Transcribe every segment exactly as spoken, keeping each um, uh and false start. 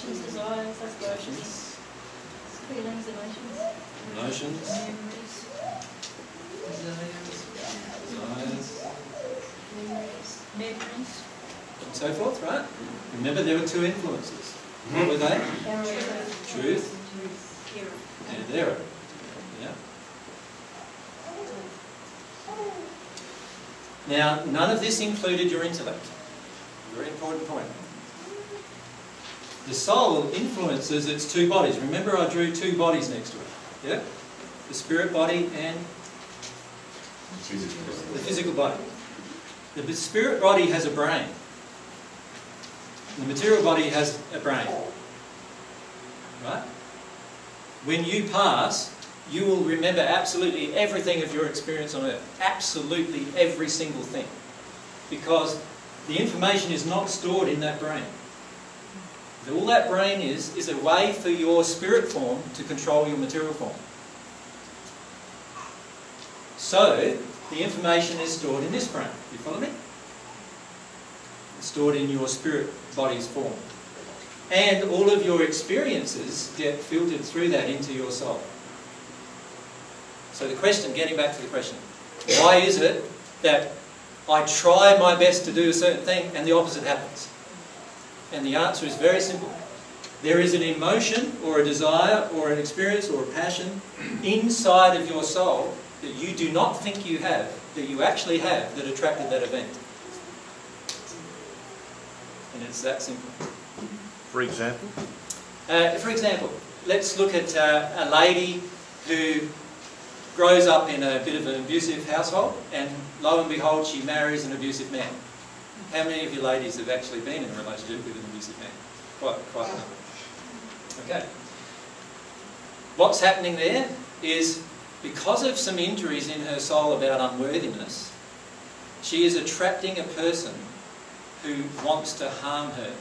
passions, desires, aspirations, feelings, emotions, emotions, memories, desires, desires, memories, memories, and so forth, right? Remember, there were two influences. What were they? Truth, Truth. Truth. And error. Yeah. Now, none of this included your intellect. Very important point. The soul influences its two bodies. Remember, I drew two bodies next to it. Yeah? The spirit body and the physical body. The spirit body has a brain. The material body has a brain. Right? When you pass, you will remember absolutely everything of your experience on earth. Absolutely every single thing. Because the information is not stored in that brain. All that brain is, is a way for your spirit form to control your material form. So, the information is stored in this brain. You follow me? It's stored in your spirit body's form. And all of your experiences get filtered through that into your soul. So the question, getting back to the question, why is it that I try my best to do a certain thing and the opposite happens? And the answer is very simple. There is an emotion or a desire or an experience or a passion inside of your soul that you do not think you have, that you actually have, that attracted that event. And it's that simple. For example? Uh, for example, let's look at uh, a lady who grows up in a bit of an abusive household, and lo and behold, she marries an abusive man. How many of you ladies have actually been in a relationship with an abusive man? Quite, quite a number. Okay. What's happening there is, because of some injuries in her soul about unworthiness, she is attracting a person who wants to harm her.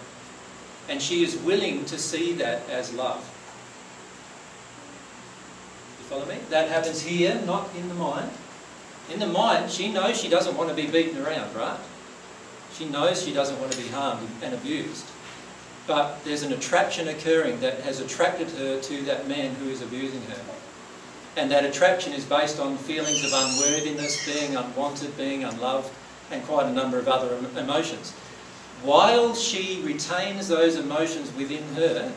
And she is willing to see that as love. You follow me? That happens here, not in the mind. In the mind, she knows she doesn't want to be beaten around, right? She knows she doesn't want to be harmed and abused. But there's an attraction occurring that has attracted her to that man who is abusing her. And that attraction is based on feelings of unworthiness, being unwanted, being unloved, and quite a number of other emotions. While she retains those emotions within her,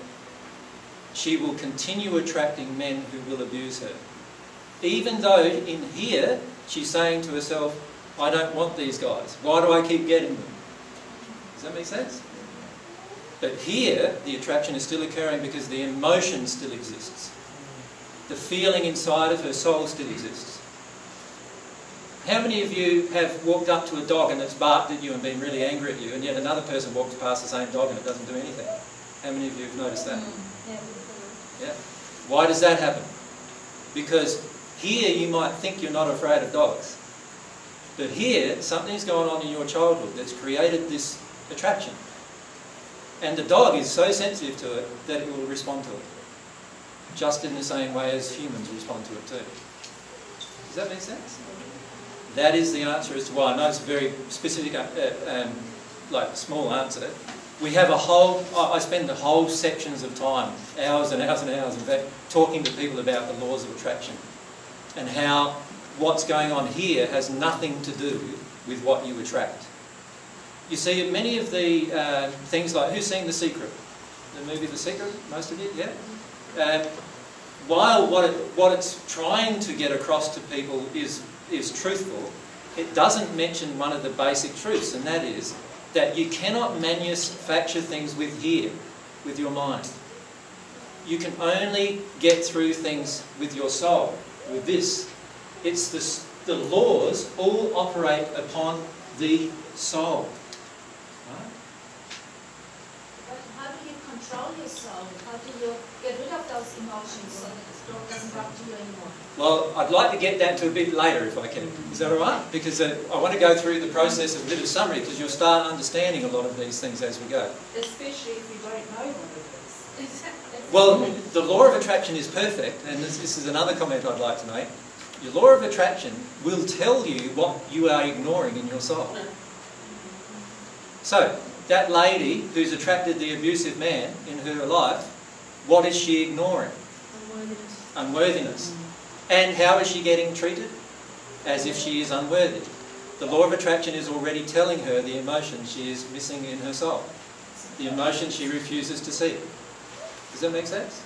she will continue attracting men who will abuse her. Even though in here, she's saying to herself, I don't want these guys. Why do I keep getting them? Does that make sense? But here, the attraction is still occurring because the emotion still exists. The feeling inside of her soul still exists. How many of you have walked up to a dog and it's barked at you and been really angry at you, and yet another person walks past the same dog and it doesn't do anything? How many of you have noticed that? Yeah. Why does that happen? Because here you might think you're not afraid of dogs. But here, something's going on in your childhood that's created this attraction. And the dog is so sensitive to it that it will respond to it. Just in the same way as humans respond to it too. Does that make sense? That is the answer as to why. I know it's a very specific, uh, um, like small answer. We have a whole, I spend the whole sections of time, hours and hours and hours, in fact, talking to people about the laws of attraction. And how what's going on here has nothing to do with what you attract. You see, many of the uh, things like, who's seen The Secret? The movie The Secret? Most of you, yeah? Uh, while what, it, what it's trying to get across to people is, is truthful, it doesn't mention one of the basic truths, and that is that you cannot manufacture things with here, with your mind. You can only get through things with your soul, with this. It's the, the laws all operate upon the soul. Right? But how do you control your soul? How do you get rid of those emotions so that it doesn't rub to you anymore? Well, I'd like to get that to a bit later if I can. Is that all right? Because uh, I want to go through the process of a bit of summary, because you'll start understanding a lot of these things as we go. Especially if you don't know what it is. Well, the law of attraction is perfect, and this, this is another comment I'd like to make. Your law of attraction will tell you what you are ignoring in your soul. So, that lady who's attracted the abusive man in her life, what is she ignoring? Unworthiness. Unworthiness. And how is she getting treated? As if she is unworthy. The law of attraction is already telling her the emotion she is missing in her soul, the emotion she refuses to see. Does that make sense?